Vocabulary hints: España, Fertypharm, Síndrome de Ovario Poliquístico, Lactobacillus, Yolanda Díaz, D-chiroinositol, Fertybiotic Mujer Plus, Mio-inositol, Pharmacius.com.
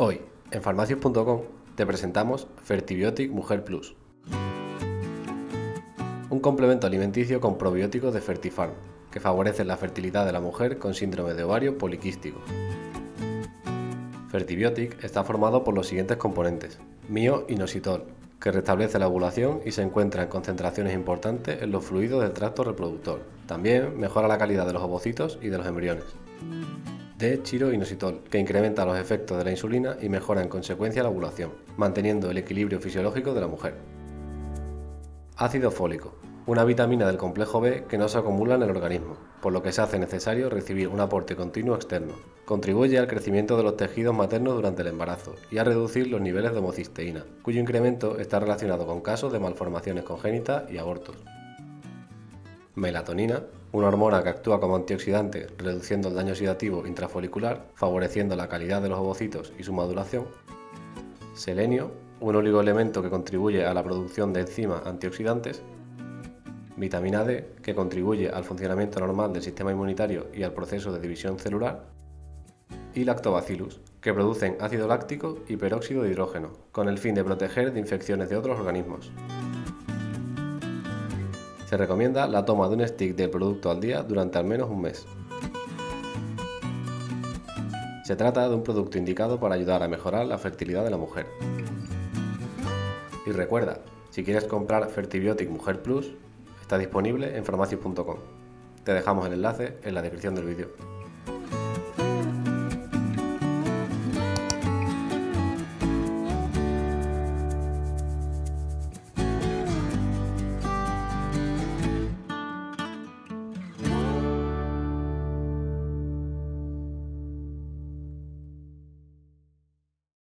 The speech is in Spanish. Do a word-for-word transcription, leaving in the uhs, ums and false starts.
Hoy, en Pharmacius punto com, te presentamos Fertybiotic Mujer Plus, un complemento alimenticio con probióticos de Fertypharm, que favorecen la fertilidad de la mujer con síndrome de ovario poliquístico. Fertybiotic está formado por los siguientes componentes: Mio-inositol, que restablece la ovulación y se encuentra en concentraciones importantes en los fluidos del tracto reproductor. También mejora la calidad de los ovocitos y de los embriones. D-chiroinositol, que incrementa los efectos de la insulina y mejora en consecuencia la ovulación, manteniendo el equilibrio fisiológico de la mujer. Ácido fólico, una vitamina del complejo be que no se acumula en el organismo, por lo que se hace necesario recibir un aporte continuo externo. Contribuye al crecimiento de los tejidos maternos durante el embarazo y a reducir los niveles de homocisteína, cuyo incremento está relacionado con casos de malformaciones congénitas y abortos. Melatonina, una hormona que actúa como antioxidante, reduciendo el daño oxidativo intrafolicular, favoreciendo la calidad de los ovocitos y su maduración. Selenio, un oligoelemento que contribuye a la producción de enzimas antioxidantes. Vitamina de, que contribuye al funcionamiento normal del sistema inmunitario y al proceso de división celular. Y lactobacillus, que producen ácido láctico y peróxido de hidrógeno, con el fin de proteger de infecciones de otros organismos. Se recomienda la toma de un stick del producto al día durante al menos un mes. Se trata de un producto indicado para ayudar a mejorar la fertilidad de la mujer. Y recuerda, si quieres comprar Fertybiotic Mujer Plus, está disponible en Pharmacius punto com. Te dejamos el enlace en la descripción del vídeo.